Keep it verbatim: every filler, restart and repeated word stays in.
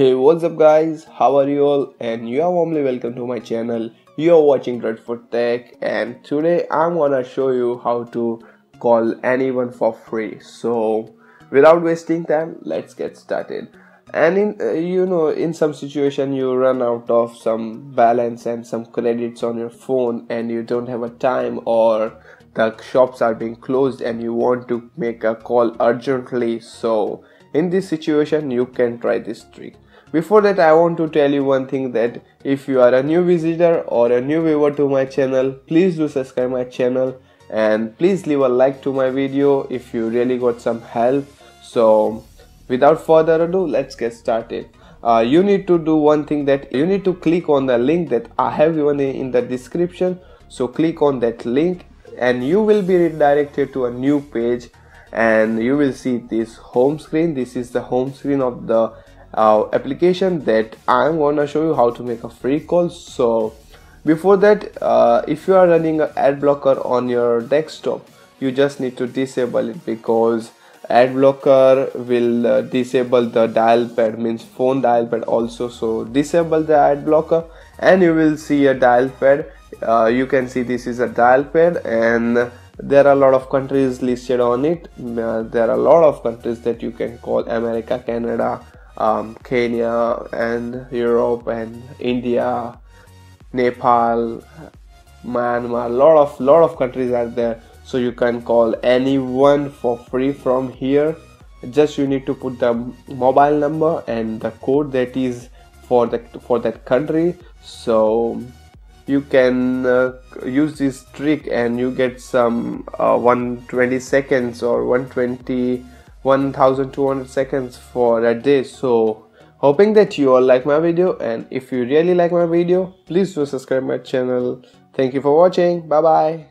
Hey, what's up guys, how are you all, and you are warmly welcome to my channel. You are watching Droid four Tech, and today I'm gonna show you how to call anyone for free. So without wasting time, let's get started. And in uh, you know, in some situation you run out of some balance and some credits on your phone and you don't have a time, or the shops are being closed and you want to make a call urgently. So in this situation you can try this trick. Before that, I want to tell you one thing, that if you are a new visitor or a new viewer to my channel, please do subscribe my channel and please leave a like to my video if you really got some help. So without further ado, let's get started. Uh, you need to do one thing, that you need to click on the link that I have given in the description. So click on that link and you will be redirected to a new page, and you will see this home screen. This is the home screen of the uh, application that I'm gonna show you how to make a free call. So before that, uh, if you are running an ad blocker on your desktop, you just need to disable it, because ad blocker will uh, disable the dial pad, means phone dial pad also. So disable the ad blocker and you will see a dial pad. Uh, you can see this is a dial pad, and there are a lot of countries listed on it. Uh, there are a lot of countries that you can call: America, Canada, um, Kenya and Europe and India, Nepal, Myanmar. A lot of lot of countries are there, so you can call anyone for free from here. Just you need to put the mobile number and the code that is for the for that country. So you can uh, use this trick and you get some uh, one hundred twenty seconds or one hundred twenty, twelve hundred seconds for a day. So hoping that you all like my video, and if you really like my video, please do subscribe my channel. Thank you for watching. Bye bye.